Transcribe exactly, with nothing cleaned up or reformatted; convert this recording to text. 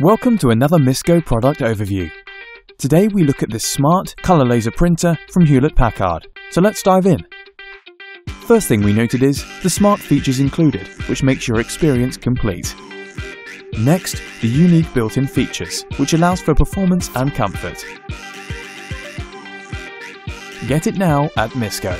Welcome to another MISCO product overview. Today we look at this smart color laser printer from Hewlett-Packard, so let's dive in. First thing we noted is the smart features included, which makes your experience complete. Next, the unique built-in features, which allows for performance and comfort. Get it now at MISCO.